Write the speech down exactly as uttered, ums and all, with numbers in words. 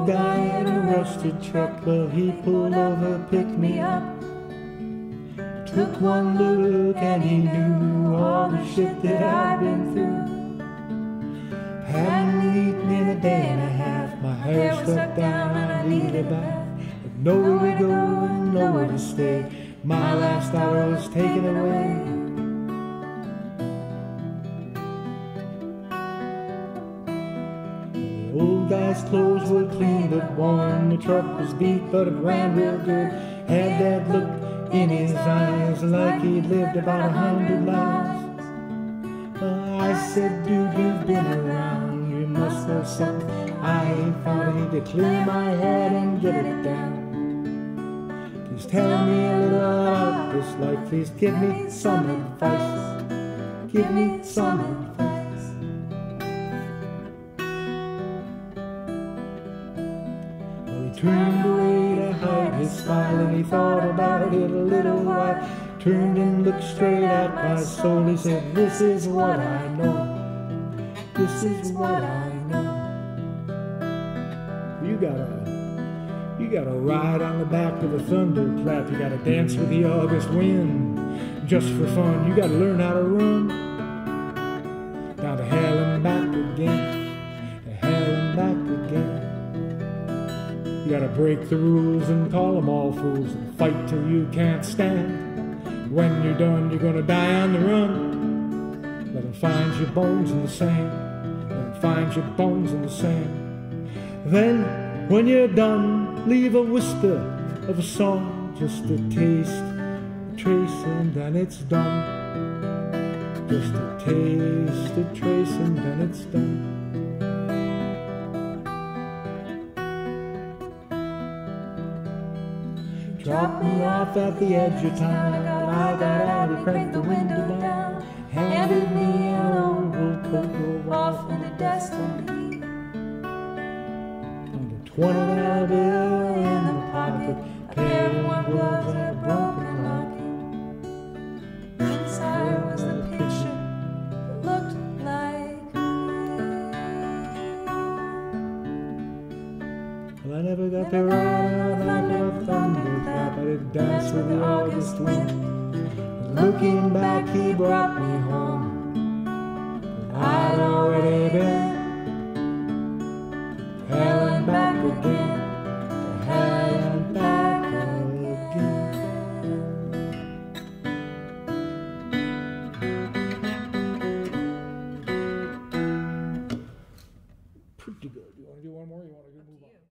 old guy in a rusted truck. Well, he pulled over, picked me up, took one look and he knew all the shit that I'd been through. Hadn't eaten in a day and a half, my hair was stuck down and I needed a bath. I've nowhere to go and nowhere to stay, my last hour was taken away. Old guy's clothes were clean but worn, the truck was beat but it ran real good. Had that look in his eyes like he'd lived about a hundred lives. uh, I said, dude, you've been around, you must know something I ain't found. I need to clear my head and get it down. Please tell me a little about this life, please give me some advice, give me some advice. Turned away to hide his smile and he thought about it a little while. Turned and looked straight at my soul. He said, this is what I know, this is what I know. You gotta, you gotta ride on the back of a thunderclap. You gotta dance with the August wind just for fun. You gotta learn how to run down to hell and back again, to hell and back again. You gotta break the rules and call them all fools and fight till you can't stand. When you're done, you're gonna die on the run. Let them find your bones in the sand, let them find your bones in the sand. Then, when you're done, leave a whisper of a song, just a taste, a trace, and then it's done. Just a taste, a trace, and then it's done. Drop me off at the edge of town. I got out, got out, he cracked the window down. Handed me an old old cocoa off in the destiny. And a twenty dollar bill in the pocket, a pair of one gloves and a broken locket. Inside was the picture that looked like me. Well, I never got the ride on a thunder. I danced with the August wind. Looking back, he brought me home. I'd already been hell and back again, to hell and back again. Pretty good. You want to do one more? You want to move on?